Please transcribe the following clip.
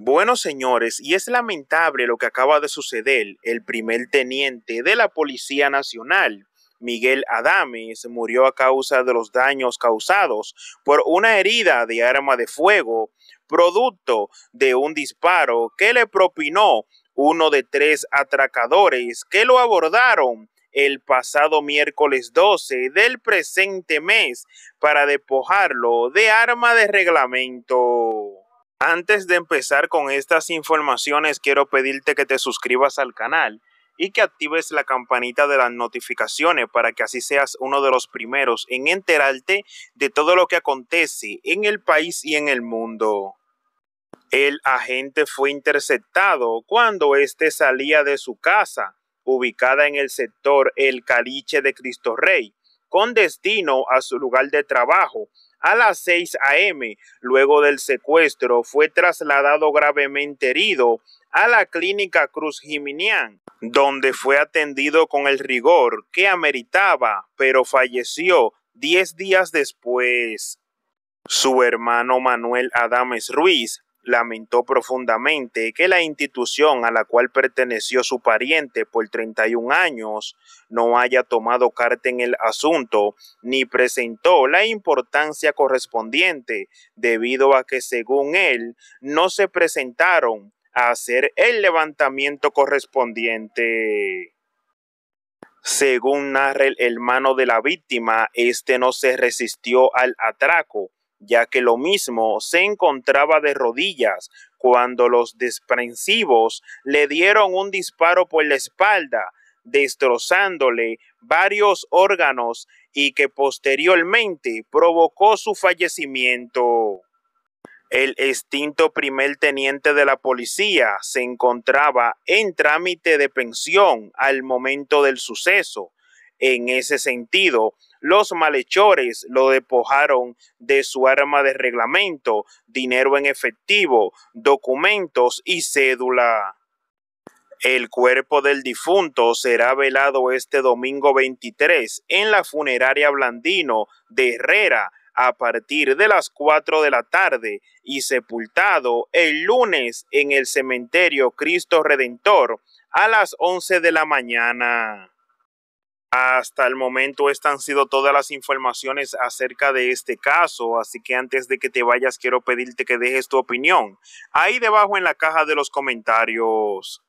Bueno, señores, y es lamentable lo que acaba de suceder. El primer teniente de la Policía Nacional, Manuel Adames, murió a causa de los daños causados por una herida de arma de fuego, producto de un disparo que le propinó uno de 3 atracadores que lo abordaron el pasado miércoles 12 del presente mes para despojarlo de arma de reglamento. Antes de empezar con estas informaciones, quiero pedirte que te suscribas al canal y que actives la campanita de las notificaciones para que así seas uno de los primeros en enterarte de todo lo que acontece en el país y en el mundo. El agente fue interceptado cuando éste salía de su casa, ubicada en el sector El Caliche de Cristo Rey, con destino a su lugar de trabajo. A las 6 a.m., luego del secuestro, fue trasladado gravemente herido a la clínica Cruz Jiminián, donde fue atendido con el rigor que ameritaba, pero falleció 10 días después. Su hermano Manuel Adames Ruiz lamentó profundamente que la institución a la cual perteneció su pariente por 31 años no haya tomado carta en el asunto ni presentó la importancia correspondiente, debido a que, según él, no se presentaron a hacer el levantamiento correspondiente. Según narra el hermano de la víctima, este no se resistió al atraco, ya que lo mismo se encontraba de rodillas cuando los desprensivos le dieron un disparo por la espalda, destrozándole varios órganos y que posteriormente provocó su fallecimiento. El extinto primer teniente de la policía se encontraba en trámite de pensión al momento del suceso. En ese sentido, los malhechores lo despojaron de su arma de reglamento, dinero en efectivo, documentos y cédula. El cuerpo del difunto será velado este domingo 23 en la funeraria Blandino de Herrera a partir de las 4 de la tarde y sepultado el lunes en el cementerio Cristo Redentor a las 11 de la mañana. Hasta el momento estas han sido todas las informaciones acerca de este caso, así que antes de que te vayas quiero pedirte que dejes tu opinión ahí debajo en la caja de los comentarios.